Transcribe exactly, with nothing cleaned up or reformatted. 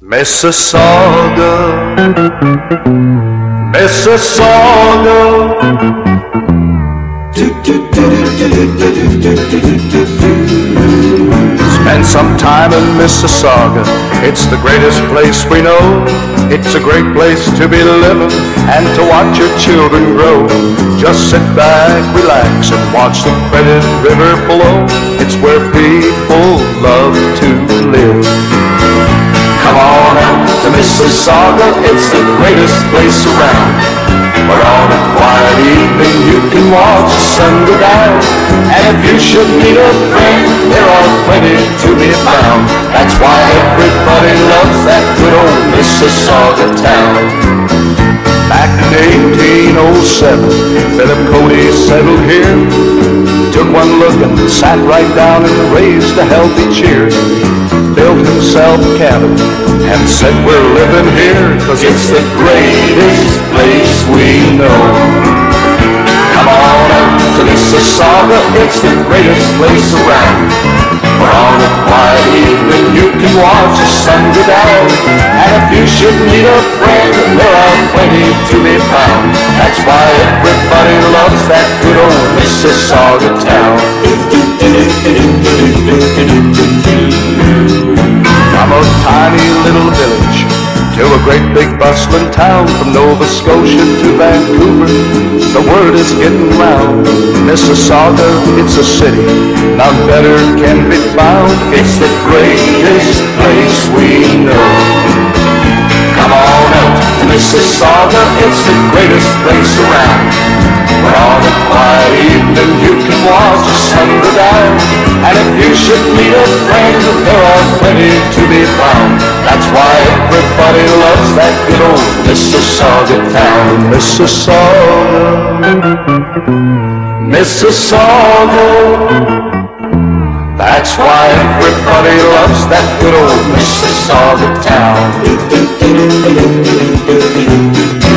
Mississauga, Mississauga. Spend some time in Mississauga. It's the greatest place we know. It's a great place to be living and to watch your children grow. Just sit back, relax, and watch the Credit River flow. It's where people love to live. Come on out to Mississauga, it's the greatest place around. Where on a quiet evening you can watch the sun go down. And if you should need a friend, there are plenty to be found. That's why everybody loves that good old Mississauga town. Back in eighteen oh seven, Philip Cody settled here. Took one look and sat right down and raised a healthy cheer. Built himself a cabin and said, we're living here, 'cause it's the greatest place we know. Come on up to Mississauga, it's the greatest place around. Where on a quiet evening you can watch the sun go down. And if you should need a friend, there are plenty to be found. That's why everybody loves that good old Mississauga town. From a tiny little village to a great big bustling town, from Nova Scotia to Vancouver, the word is getting round. Mississauga, it's a city, none better can be found. It's the greatest place we know. Come on out to Mississauga, it's the greatest place around. Where on a quiet evening you can watch the sun go down. And if you should meet a friend, there are plenty to be found. That's why everybody loves that good old Mississauga town. Mississauga, Mississauga. That's why everybody loves that good old Mississauga town.